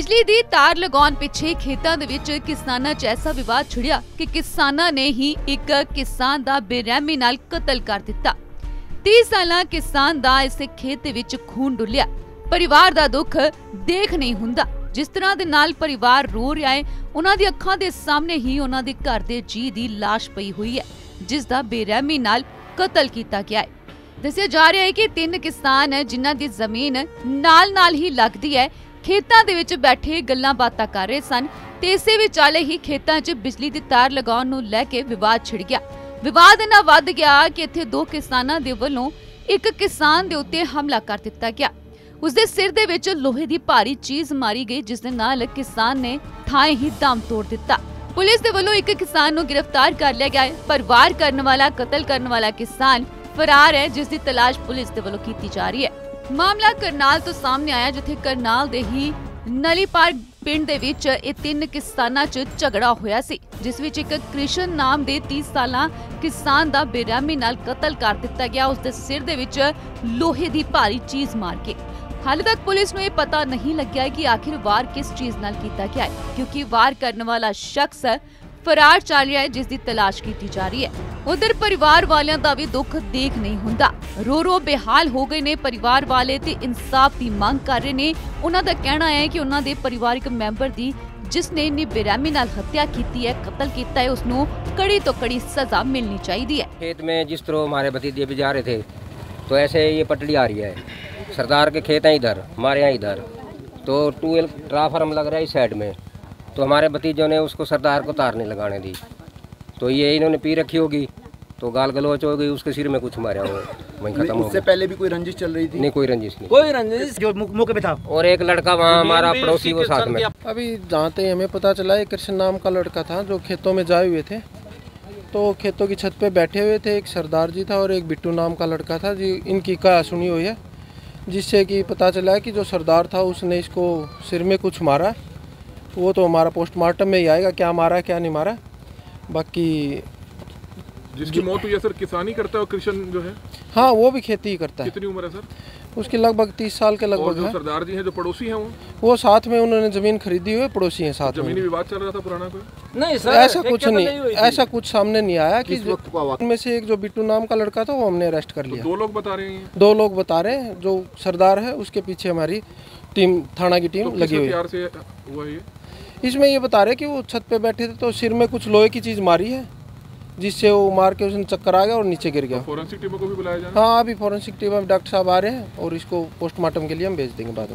ਬਿਜਲੀ ਦੀ ਤਾਰ ਲਗਾਉਣ ਪਿੱਛੇ ਖੇਤਾਂ ਦੇ ਵਿੱਚ ਕਿਸਾਨਾਂ 'ਚ ਐਸਾ ਵਿਵਾਦ ਛਿੜਿਆ ਕਿ ਕਿਸਾਨਾਂ ਨੇ ਹੀ ਇੱਕ ਕਿਸਾਨ ਦਾ ਬੇਰਹਿਮੀ ਨਾਲ ਕਤਲ ਕਰ ਦਿੱਤਾ। 30 ਸਾਲਾਂ ਕਿਸਾਨ ਦਾ ਇਸ ਖੇਤ ਵਿੱਚ ਖੂਨ ਡੁੱਲਿਆ। परिवार दा दुख देख नहीं हुंदा। जिस तरह दे नाल परिवार रो रहा है, उन्हां दी अखां दे सामने ही उन्हां दे घर दे जी दी लाश पई हुई है, जिस दा बेरहमी नाल कतल कीता गया है। दस्सिया जा रहा है कि 3 किसान जिन्हां दी जमीन नाल ही लगदी है, खेतां दे विच बैठे गल्लां बातां कर रहे सन ते इसे विचाले ही खेतां 'च बिजली दी तार लगाउण नूं लै के विवाद छिड़ गया। विवाद इन्ना वध गया कि इत्थे 2 किसानां दे वल्लों एक किसान दे उत्ते हमला कर दित्ता गया। उसके सिर दे विच लोहे दी भारी चीज मारी गई, जिस दे नाल किसान ने थाए ही दम तोड़ दिता। पुलिस दे वल्लों एक किसान नूं गिरफ्तार कर लिया गया है। परिवार करने वाला कतल करने वाला किसान फरार है, जिसकी तलाश पुलिस दे वल्लों कीती जा रही है। मामला करनाल तो सामने आया, जिथे करनाल दे ही नली पार्क पिंड दे विच 3 किसानां 'च झगड़ा होया सी, जिस विच एक कृष्ण नाम दे 30 सालां किसान दा बेरहमी नाल कतल कर दिता गया। उसके सिर दे विच लोहे दी भारी चीज मार के हाले तक पुलिस नूं पता नहीं लग्या कि आखिर वार किस चीज नाल कीता गया है, क्योंकि वार करने वाला शख्स फरार चल रहा है, जिसकी तलाश की जा रही है। उधर परिवार वालों का भी दुख देख नहीं हुंदा। रो रो बेहाल हो गए ने परिवार वाले ते इंसाफ की मांग कर रहे ने। उन्हां दा कहना है कि उन्हां दे परिवारिक मैंबर दी जिसने इन्नी बेरहमी नाल हत्या की है, कतल किया है, उसनूं कड़ी तो कड़ी सजा मिलनी चाहिए है। खेत में जिस तरह हमारे भतीजे भी जा रहे थे, तो ऐसे ये पटड़ी आ रही है। सरदार के खेत हैं इधर, हमारे यहाँ इधर, तो ट्यूबवेल ट्रांसफार्म लग रहा है इस साइड में। तो हमारे भतीजों ने उसको सरदार को तार नहीं लगाने दी, तो ये इन्होंने पी रखी होगी, तो गाल गलोच हो गई, उसके सिर में कुछ मारा हो, वहीं खत्म हो। उससे पहले भी कोई रंजिश चल रही थी? नहीं, कोई रंजिश नहीं, कोई रंजिश जो मौके पे था। और एक लड़का वहाँ हमारा पड़ोसी, वो साथ में। अभी जहाँ तक हमें पता चला है, कृष्ण नाम का लड़का था जो खेतों में जाए हुए थे, तो खेतों की छत पर बैठे हुए थे। एक सरदार जी था और एक बिट्टू नाम का लड़का था जी, इनकी कहा सुनी हुई है, जिससे कि पता चला कि जो सरदार था उसने इसको सिर में कुछ मारा। वो तो हमारा पोस्टमार्टम में ही आएगा, क्या मारा क्या नहीं मारा। बाकी जिसकी मौत हुई है सर, किसानी करता है, और कृष्ण जो है, हाँ, वो भी खेती ही करता है। कितनी उम्र है सर उसकी? लगभग 30 साल के लगभग। और जो सरदार जी हैं जो पड़ोसी हैं, वो साथ में उन्होंने जमीन खरीदी हुई, पड़ोसी हैं साथ में। जमीनी विवाद चल रहा था पुराना कोई? नहीं सर, ऐसा कुछ नहीं, ऐसा कुछ सामने नहीं आया। कि उनमें से एक जो बिट्टू नाम का लड़का था, वो हमने अरेस्ट कर लिया। 2 लोग बता रहे हैं, 2 लोग बता रहे हैं। जो सरदार है उसके पीछे हमारी टीम, थाना की टीम लगी हुई है। इसमें ये बता रहे कि वो छत पे बैठे थे, तो सिर में कुछ लोहे की चीज मारी है, जिससे वो मार के उसने चक्कर आ गया और नीचे गिर गया। तो फोरेंसिक टीम को भी बुलाया जाए? हाँ, अभी फोरेंसिक टीम में डॉक्टर साहब आ रहे हैं, और इसको पोस्टमार्टम के लिए हम भेज देंगे बाद।